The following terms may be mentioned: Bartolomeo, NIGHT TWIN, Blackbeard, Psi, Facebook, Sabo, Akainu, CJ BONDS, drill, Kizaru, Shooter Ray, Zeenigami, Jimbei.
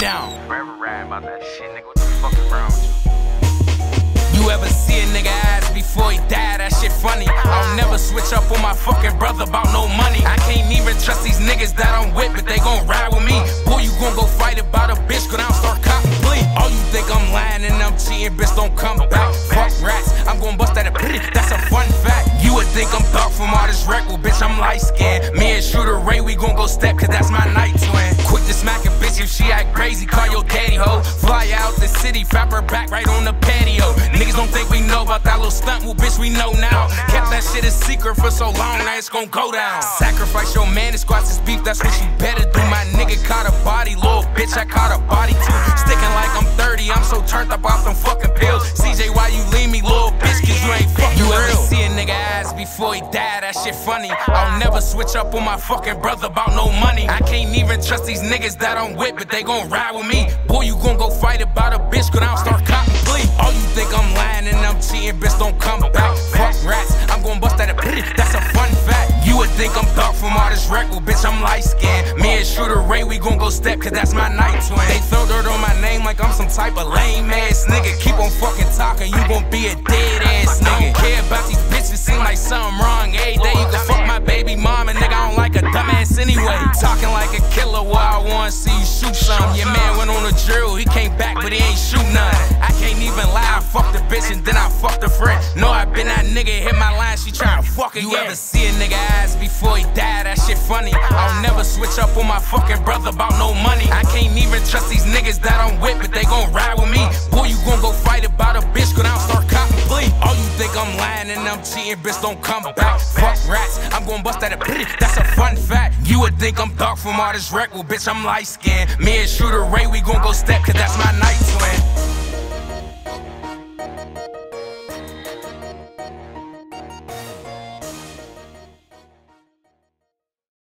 Get out. Forever riding about that shit, nigga. What the fuck is wrong with you? You ever see a nigga ass before he died? That shit funny. I'll never switch up on my fucking brother about no money. I can't even trust these niggas that I'm with, but they gon' ride with me. Boy, you gon' go fight about a bitch, cause I'll start copping. All you think I'm lying and I'm cheating, bitch, don't come back. Fuck rats, I'm gon' bust that a bitch. That's a fun fact. You would think I'm dark from all this wreck, well, bitch, I'm light-skinned. Me and Shooter Ray, we gon' go step, cause that's my night twin. Quick to smack a bitch if she act crazy, call your daddy, ho. Fly out the city, flap her back right on the patio. Niggas don't think we know about that little stunt, well, bitch, we know now. Kept that shit a secret for so long, now it's gon' go down. Sacrifice your man to squash this beef, that's what you better do. My nigga caught a body, little bitch, I caught a body too. Sticking like I'm 30, I'm so turned up off them fucking pills. CJ, why you leave me, little bitch, cause you ain't fucking real. You ever see a nigga ass before he died? That shit funny. I'll never switch up on my fucking brother about no money. I can't even trust these niggas that I'm with, but they gon' ride with me. Boy, you gon' go fight about a bitch, cause I'll start copping bleed. All you think I'm lying and I'm cheating, bitch, don't come back. Fuck rats, I'm gon' bust that a bitch. That's a fun fact. You would think I'm dark from all this wreck, well, bitch, I'm light-skinned. Me and Shooter Ray, we gon' go step, cause that's my night twin. They throw dirt on my name like I'm some type of lame-ass nigga. Keep on fucking talking, you gon' be a dead-ass nigga. Care about these bitches, seem like something wrong. Every day you can fuck my baby mom, and nigga, I don't like a dumbass anyway. Talking like a killer, well, I wanna see you shoot some. Your man went on a drill, he came back, but he ain't shoot none. I can't even lie, I fucked the bitch, and then I fucked a friend. No, I been that nigga, hit my line, she tryna fuck again. You ever see a nigga ass before he died? That shit funny. I'll never switch up on my fucking brother about no money. I can't even trust these niggas that I'm with, but they gon' ride with me. Boy, you gon' go fight about a bitch, cause I'll start copping bleed. All you think I'm lying and I'm cheating, bitch, don't come back. Fuck rats, I'm gon' bust that a bitch. That's a fun fact. You would think I'm dark from all this wreck, well, bitch, I'm light-skinned. Me and Shooter Ray, we gon' go stay.